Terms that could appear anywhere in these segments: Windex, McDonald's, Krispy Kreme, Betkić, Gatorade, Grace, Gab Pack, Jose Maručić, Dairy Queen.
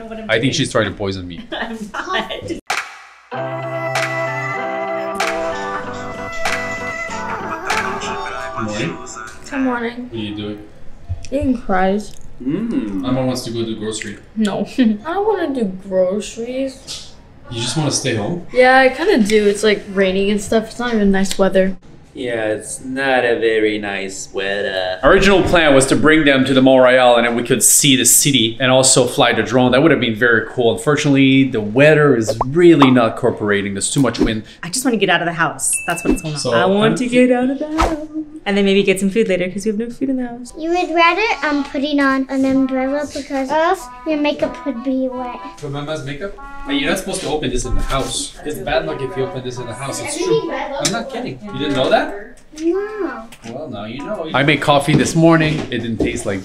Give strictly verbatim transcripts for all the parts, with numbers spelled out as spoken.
I think doing. She's trying to poison me. I'm not. Good morning. What are you doing? Eating fries. Mmm. Mama wants to go to grocery. No. I don't want to do groceries. You just want to stay home? Yeah, I kind of do. It's like raining and stuff. It's not even nice weather. Yeah, it's not a very nice weather. Our original plan was to bring them to the Mall Royale and then we could see the city and also fly the drone. That would have been very cool. Unfortunately, the weather is really not cooperating. There's too much wind. I just want to get out of the house. That's what's going on. So, I want um, to get out of the house. And then maybe get some food later because we have no food in the house. You would rather um putting on an umbrella because else your makeup would be wet. For Mama's makeup? Hey, you're not supposed to open this in the house. It's bad luck if you open this in the house. It's true. I'm not kidding. You didn't know that? No. Well, now you know. I made coffee this morning. It didn't taste like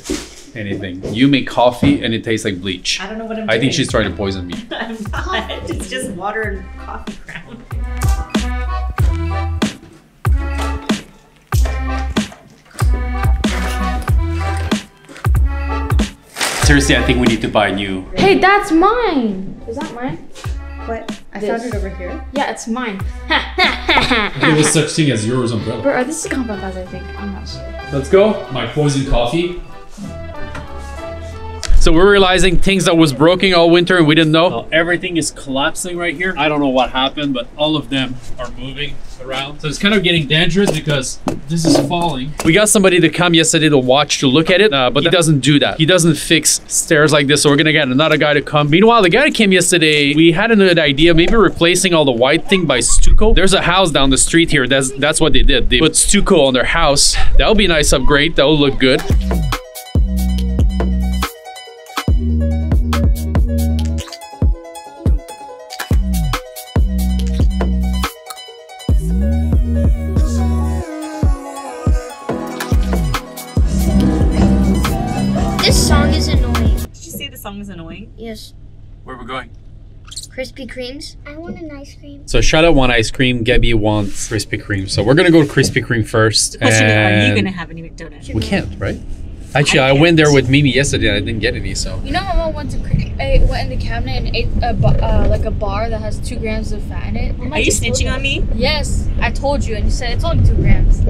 anything. You make coffee and it tastes like bleach. I don't know what I'm doing. I think she's trying to poison me. I'm not. It's just water and coffee ground. Seriously, I think we need to buy new. Hey, that's mine. Is that mine? What? I this. found it over here. Yeah, it's mine. There was such thing as yours umbrella. Bro, this is Compass, I think. I'm not sure. Let's go. My poison coffee. So we're realizing things that was broken all winter and we didn't know. Well, everything is collapsing right here. I don't know what happened, but all of them are moving around. So it's kind of getting dangerous because this is falling. We got somebody to come yesterday to watch, to look at it, uh, but he doesn't do that. He doesn't fix stairs like this. So we're gonna get another guy to come. Meanwhile, the guy that came yesterday, we had an idea, maybe replacing all the white thing by stucco. There's a house down the street here. That's, that's what they did. They put stucco on their house. That would be a nice upgrade. That would look good. Is annoying. Yes. Where are we going? Krispy Kreme's. I want an ice cream. So Shadow wants ice cream. Gabby wants Krispy Kreme. So we're gonna go to Krispy Kreme first. The question and is, are you gonna have any McDonald's? We can't, right? Actually, I, I went there with Mimi yesterday and I didn't get any. So you know, Mama went to I went in the cabinet and ate a uh, like a bar that has two grams of fat in it. Mama, are you snitching you? on me? Yes, I told you, and you said it's only two grams.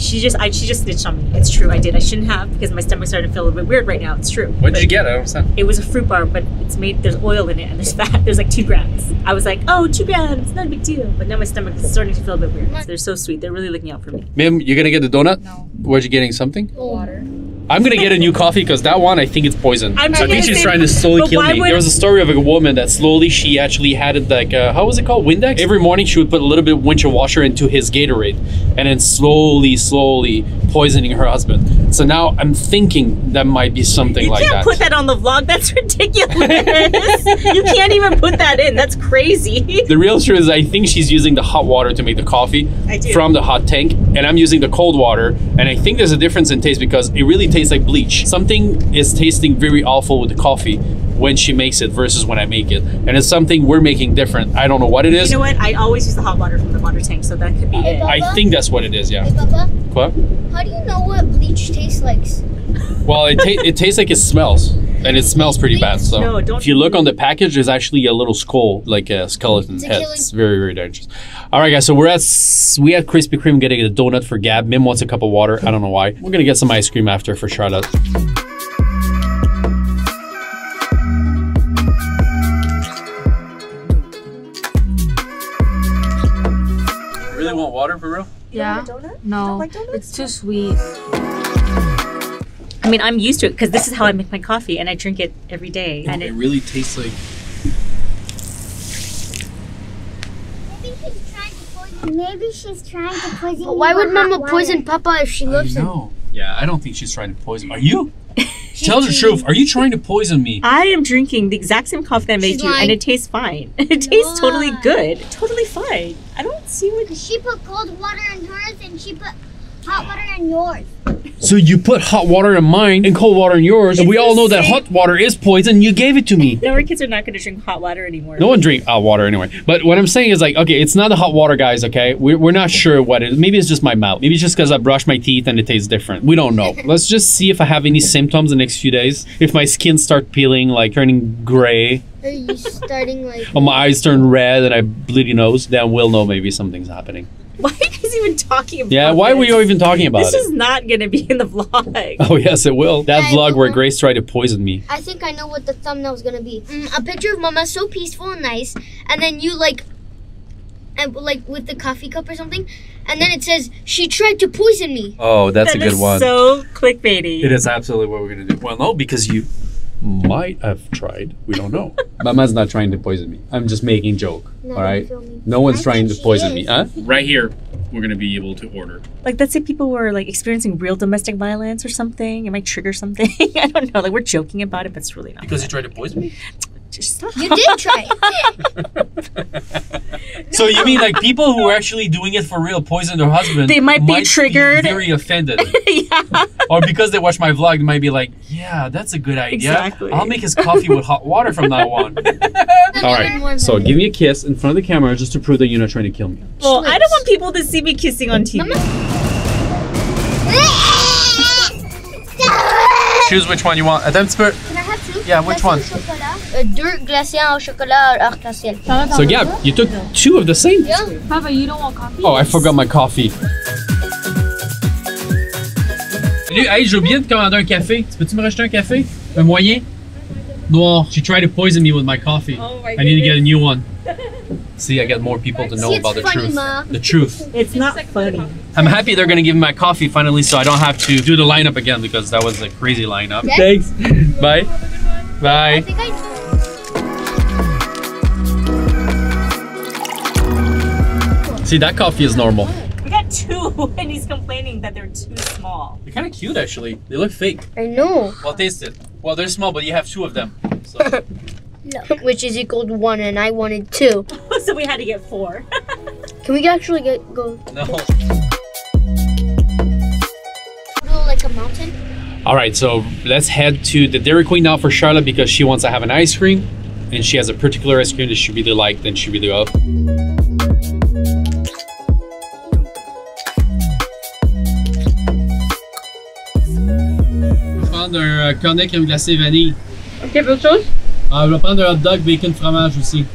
She just, I, she just snitched on me. It's true, I did. I shouldn't have because my stomach started to feel a little bit weird right now. It's true. What did you get? I don't understand. It was a fruit bar, but it's made. There's oil in it and there's fat. There's like two grams. I was like, oh, two grams, not a big deal. But now my stomach is starting to feel a bit weird. So they're so sweet. They're really looking out for me. Ma'am, you're gonna get the donut? No. What are you getting? Something? Water. I'm gonna get a new coffee because that one I think it's poison. I'm I think she's trying to slowly kill me. There was a story of a woman that slowly she actually had it like uh, how was it called? Windex. Every morning she would put a little bit of windshield washer into his Gatorade, and then slowly, slowly poisoning her husband. So now I'm thinking that might be something you like that. You can't put that on the vlog. That's ridiculous. You can't even put that in. That's crazy. The real truth is I think she's using the hot water to make the coffee from the hot tank, and I'm using the cold water. And I think there's a difference in taste because it really tastes tastes like bleach. Something is tasting very awful with the coffee when she makes it versus when I make it, and it's something we're making different. I don't know what it is. You know what? I always use the hot water from the water tank, so that could be hey, it. Papa? I think that's what it is. Yeah. Hey, Papa? What? How do you know what bleach tastes like? Well, it, ta it tastes like it smells, and it smells pretty bad. So no, don't if you look on the package, there's actually a little skull, like a skeleton it's head. A it's very, very dangerous. All right, guys. So we're at we at Krispy Kreme getting a donut for Gab. Mim wants a cup of water. I don't know why. We're gonna get some ice cream after for Charlotte. Want water for real? Yeah. No, like it's too sweet. I mean, I'm used to it because this is how I make my coffee, and I drink it every day. And it, it really tastes like. I think she's trying to poison. Maybe she's trying to poison. But why would Mama poison Papa if she loves him? No. Yeah, I don't think she's trying to poison. Are you? Tell the truth. Are you trying to poison me? I am drinking the exact same coffee that I made you, and it tastes fine. It tastes totally good. Totally fine. I don't see what... She put cold water in hers, and she put hot water in yours. So you put hot water in mine and cold water in yours, it's and we all know same. That hot water is poison. You gave it to me. No, our kids are not going to drink hot water anymore. No one drink hot water anyway. But what I'm saying is like, okay, it's not the hot water, guys, okay? We're, we're not sure what it is. Maybe it's just my mouth. Maybe it's just because I brushed my teeth and it tastes different. We don't know. Let's just see if I have any symptoms the next few days. If my skin starts peeling, like turning gray. Are you starting like... Oh, my eyes turn red and I bleed your nose. Then we'll know maybe something's happening. Why are you guys even talking about Yeah, why this? Were you even talking about this it? This is not going to be in the vlog. Oh, yes, it will. That yeah, vlog where Grace tried to poison me. I think I know what the thumbnail is going to be. Mm, a picture of Mama so peaceful and nice, and then you, like, and, like with the coffee cup or something, and then it says, she tried to poison me. Oh, that's that a good one. That is so clickbaity. It is absolutely what we're going to do. Well, no, because you might have tried. We don't know. Mama's not trying to poison me. I'm just making joke. No, all right. No one's I trying to poison is. me. Huh? Right here, we're gonna be able to order. Like, let's say people were like experiencing real domestic violence or something. It might trigger something. I don't know. Like, we're joking about it, but it's really not. Because you tried to poison me. Just stop. You did try. So you mean like people who are actually doing it for real, poison their husband? They might, might be triggered, be very offended. Yeah. Or because they watch my vlog, they might be like, "Yeah, that's a good idea. Exactly. I'll make his coffee with hot water from now on." All right. So give me a kiss in front of the camera just to prove that you're not trying to kill me. Well, I don't want people to see me kissing on T V. Choose which one you want. Attempt spirit. Yeah, which one? So yeah, you took two of the same. Yeah. Papa, you don't want coffee? Oh, I forgot my coffee. Salut, hey, j'ai oublié de commander un café. Tu peux-tu me racheter un café? Un moyen? Noir. She tried to poison me with my coffee. Oh my I need goodness. to get a new one. See, I got more people to know See, about the funny, truth. Ma. The truth. It's not funny. I'm happy they're gonna give me my coffee finally, so I don't have to do the lineup again because that was a crazy lineup. Okay. Thanks. Bye. Bye. I think I do. See, that coffee is normal. We got two, and he's complaining that they're too small. They're kind of cute, actually. They look fake. I know. Well, taste it. Well, they're small, but you have two of them. So. No. Which is equal to one, and I wanted two. So we had to get four. Can we actually get go? No. Like a mountain. All right, so let's head to the Dairy Queen now for Charlotte because she wants to have an ice cream, and she has a particular ice cream that she really liked and she really loved. Je prends un cornet crème glacée vanille. Okay, autre chose? Uh, we'll prendre un hot dog bacon fromage aussi.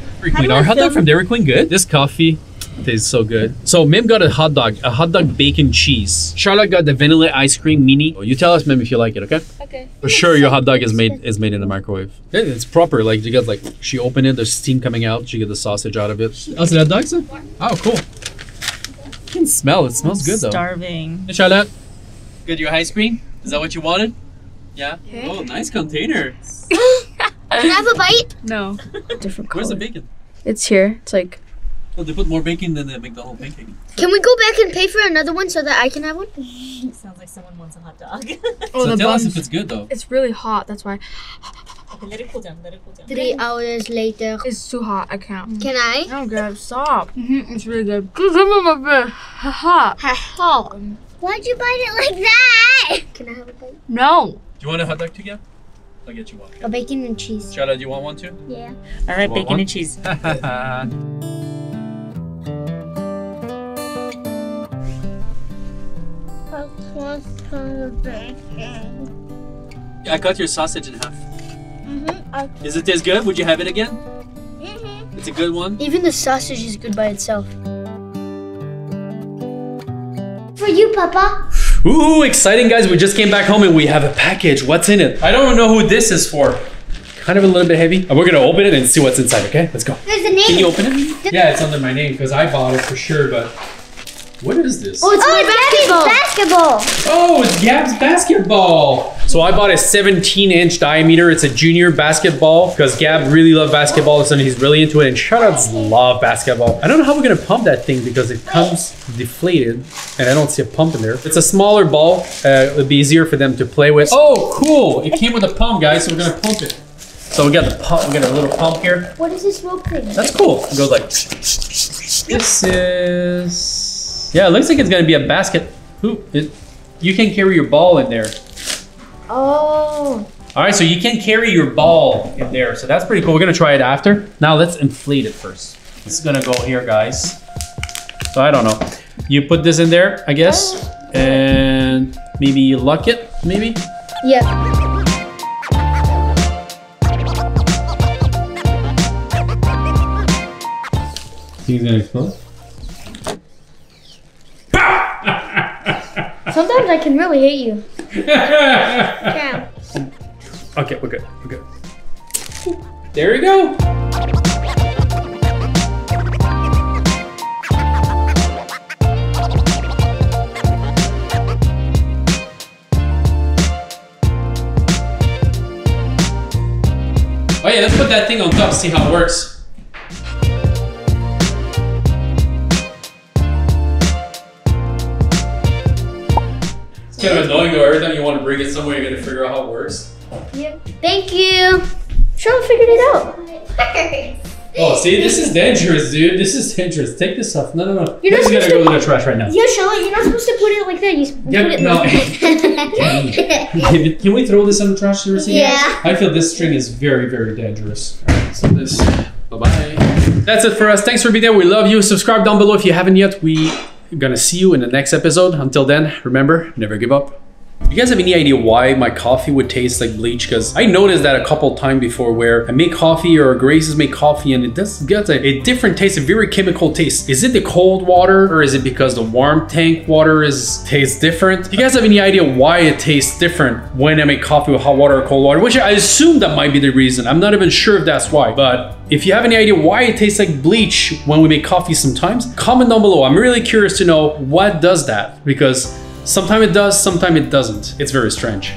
Our hot dog from Dairy Queen, good. This coffee tastes so good. So Mim got a hot dog, a hot dog bacon cheese. Charlotte got the vanilla ice cream mini. You tell us, Mim, if you like it, okay? Okay. For sure, your hot dog is made is made in the microwave. It's proper. Like you got like she opened it, there's steam coming out. She got the sausage out of it. Oh, is it hot dog, sir? Oh, cool. You can smell. It smells good though. Starving. Hey, Charlotte, good your ice cream? Is that what you wanted? Yeah. Okay. Oh, nice container. Can I have a bite? No. Different color. Where's the bacon? It's here. It's like... Oh, they put more bacon than the McDonald's pancake. Can we go back and pay for another one so that I can have one? It sounds like someone wants a hot dog. Oh, so the tell buns. us if it's good though. It's really hot, that's why. Okay, let it cool down, let it cool down. Three hours later. It's too hot, I can't. Can I? No, girl, stop. Mm-hmm, it's really good. Because I'm a bit hot. Hot. Why'd you bite it like that? Can I have a bite? No. Do you want a hot dog too, yeah? I'll get you one. Okay. A bacon and cheese. Charlotte, do you want one too? Yeah. All right, bacon one? and cheese. I cut your sausage in half. Mm-hmm. Okay. Does it taste good? Would you have it again? Mm-hmm. It's a good one. Even the sausage is good by itself. For you, Papa. Ooh, exciting guys, we just came back home and we have a package. What's in it? I don't know who this is for. Kind of a little bit heavy. We're gonna open it and see what's inside, okay? Let's go. There's a name. Can you open it? Yeah, it's under my name because I bought it for sure, but what is this? Oh, it's, oh, it's basketball. basketball. Oh, it's Gab's basketball. So I bought a seventeen inch diameter. It's a junior basketball because Gab really loves basketball. So he's really into it. And shoutouts love basketball. I don't know how we're going to pump that thing because it comes deflated and I don't see a pump in there. It's a smaller ball. Uh, it would be easier for them to play with. Oh, cool. It came with a pump, guys. So we're going to pump it. So we got the pump. We got a little pump here. What is this rope thing? That's cool. It goes like, this is... Yeah, it looks like it's gonna be a basket. hoop. It, you can carry your ball in there. Oh. All right, so you can carry your ball in there. So that's pretty cool. We're gonna try it after. Now let's inflate it first. It's gonna go here, guys. So I don't know. You put this in there, I guess. And maybe you lock it, maybe? Yeah. He's gonna explode. Sometimes I can really hate you. Yeah. Okay, we're good. We're good. There we go. Oh yeah, let's put that thing on top, see how it works. Kind of annoying though, every time you want to bring it somewhere, you're going to figure out how it works. Yep. Thank you. Sean figured it out. Oh, see, this is dangerous, dude. This is dangerous. Take this off. No, no, no. You're not supposed to go to the trash right now. Yeah, Sean, you're not supposed to put it like that. You yep, put it no. Like can we throw this on the trash? Yeah. I feel this string is very, very dangerous. All right, so this. Bye-bye. That's it for us. Thanks for being there. We love you. Subscribe down below if you haven't yet. We... I'm gonna see you in the next episode. Until then, remember, never give up. You guys have any idea why my coffee would taste like bleach? Because I noticed that a couple times before where I make coffee or Grace's make coffee and it does get a, a different taste, a very chemical taste. Is it the cold water or is it because the warm tank water is tastes different? You guys have any idea why it tastes different when I make coffee with hot water or cold water? Which I assume that might be the reason. I'm not even sure if that's why, but if you have any idea why it tastes like bleach when we make coffee sometimes, comment down below. I'm really curious to know what does that because sometimes it does, sometimes it doesn't. It's very strange.